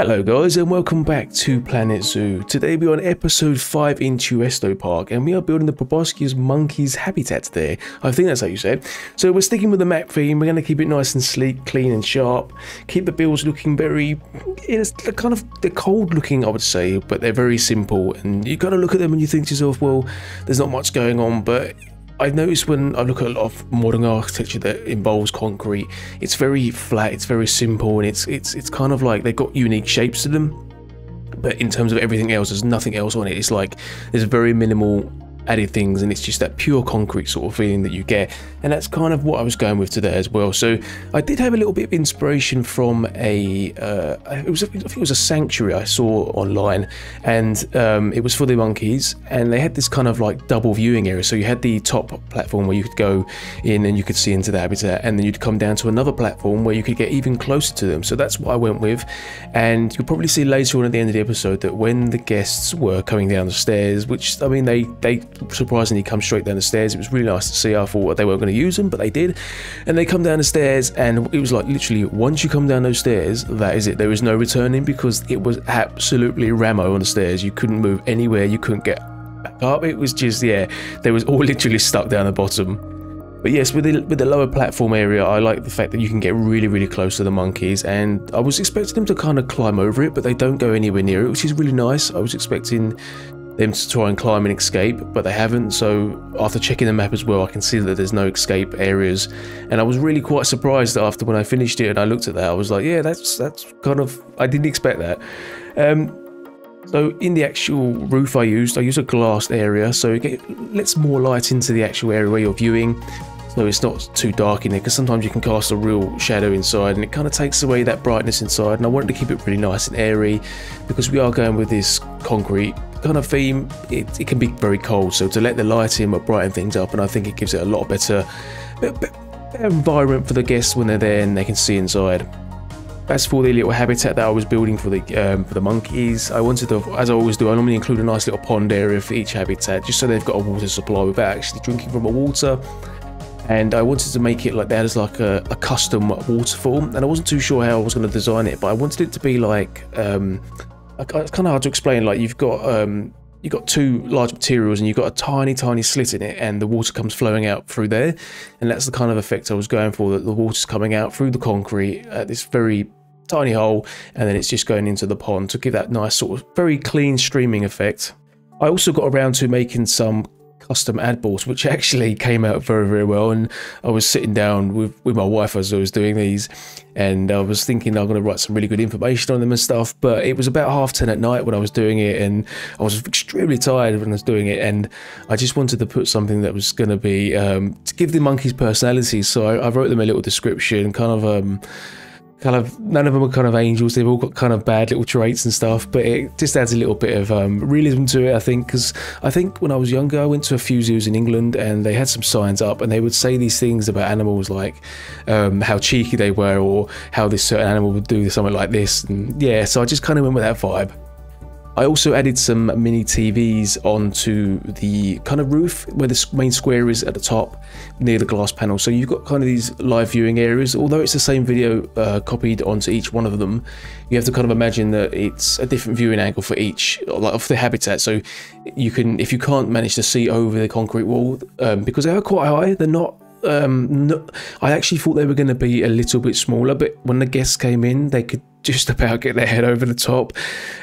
Hello guys and welcome back to Planet Zoo. Today we're on episode 5 in Tuesto Park and we are building the Proboscis Monkey's habitat there. I think that's how you said. So we're sticking with the map theme. We're going to keep it nice and sleek, clean and sharp. Keep the builds looking very, it's kind of, they're cold looking I would say, but they're very simple. And you kind of look at them and you think to yourself, well, there's not much going on, but I've noticed when I look at a lot of modern architecture that involves concrete, it's very flat, it's very simple, and it's kind of like they've got unique shapes to them. But in terms of everything else, there's nothing else on it. It's like there's very minimal added things, and it's just that pure concrete sort of feeling that you get, and that's kind of what I was going with today as well. So I did have a little bit of inspiration from I think it was a sanctuary I saw online, and it was for the monkeys, and they had this kind of like double viewing area. So you had the top platform where you could go in and you could see into the habitat, and then you'd come down to another platform where you could get even closer to them. So that's what I went with, and you'll probably see later on at the end of the episode that when the guests were coming down the stairs, which I mean they surprisingly come straight down the stairs. It was really nice to see. I thought they weren't going to use them, but they did, and they come down the stairs, and it was like literally once you come down those stairs, that is it. There is no returning, because it was absolutely rammo on the stairs. You couldn't move anywhere, you couldn't get back up. It was just, yeah, they was all literally stuck down the bottom. But yes, with the lower platform area, I like the fact that you can get really, really close to the monkeys, and I was expecting them to kind of climb over it, but they don't go anywhere near it, which is really nice. I was expecting them to try and climb and escape, but they haven't. So after checking the map as well, I can see that there's no escape areas, and I was really quite surprised that after when I finished it and I looked at that, I was like, yeah, that's kind of, I didn't expect that. So in the actual roof I used a glassed area, so it lets more light into the actual area where you're viewing, so it's not too dark in there, because sometimes you can cast a real shadow inside and it kind of takes away that brightness inside. And I wanted to keep it really nice and airy, because we are going with this concrete kind of theme. It can be very cold, so to let the light in will brighten things up, and I think it gives it a lot better environment for the guests when they're there and they can see inside. As for the little habitat that I was building for the monkeys, I wanted to, as I always do, I normally include a nice little pond area for each habitat, just so they've got a water supply without actually drinking from a water. And I wanted to make it like that as like a custom waterfall, and I wasn't too sure how I was going to design it, but I wanted it to be like it's kind of hard to explain. Like you've got two large materials and you've got a tiny slit in it, and the water comes flowing out through there, and that's the kind of effect I was going for, that the water's coming out through the concrete at this very tiny hole, and then it's just going into the pond to give that nice sort of very clean streaming effect. I also got around to making some custom ad boards, which actually came out very well, and I was sitting down with my wife as I was doing these, and I was thinking I'm going to write some really good information on them and stuff, but it was about 10:30 at night when I was doing it, and I was extremely tired when I was doing it, and I just wanted to put something that was going to be to give the monkeys personality. So I wrote them a little description, kind of none of them are kind of angels, they've all got kind of bad little traits and stuff, but it just adds a little bit of realism to it, I think, because I think when I was younger I went to a few zoos in England, and they had some signs up and they would say these things about animals, like how cheeky they were, or how this certain animal would do something like this, and yeah, so I just kind of went with that vibe. I also added some mini TVs onto the kind of roof where the main square is at the top near the glass panel. So you've got kind of these live viewing areas, although it's the same video copied onto each one of them. You have to kind of imagine that it's a different viewing angle for each, like of the habitat. So you can, if you can't manage to see over the concrete wall, because they are quite high, they're not, no, I actually thought they were going to be a little bit smaller, but when the guests came in, they could just about get their head over the top,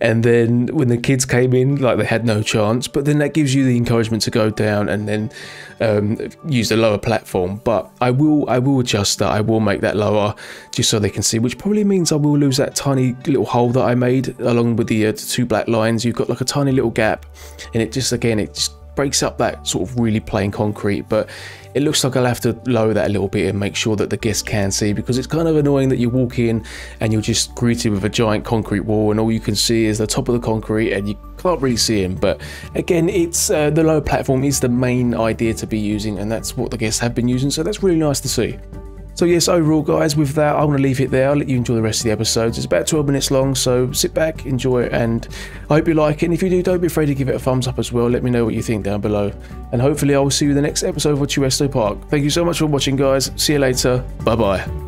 and then when the kids came in, like, they had no chance. But then that gives you the encouragement to go down and then use the lower platform. But I will adjust that, I will make that lower just so they can see, which probably means I will lose that tiny little hole that I made along with the two black lines. You've got like a tiny little gap, and it just, again, it just breaks up that sort of really plain concrete, but it looks like I'll have to lower that a little bit and make sure that the guests can see, because it's kind of annoying that you walk in and you're just greeted with a giant concrete wall, and all you can see is the top of the concrete and you can't really see him. But again, it's the lower platform is the main idea to be using, and that's what the guests have been using, so that's really nice to see. So yes, overall guys, with that, I want to leave it there. I'll let you enjoy the rest of the episodes. It's about 12 minutes long, so sit back, enjoy it, and I hope you like it. And if you do, don't be afraid to give it a thumbs up as well. Let me know what you think down below. And hopefully I will see you in the next episode of Tuesto Park. Thank you so much for watching, guys. See you later. Bye-bye.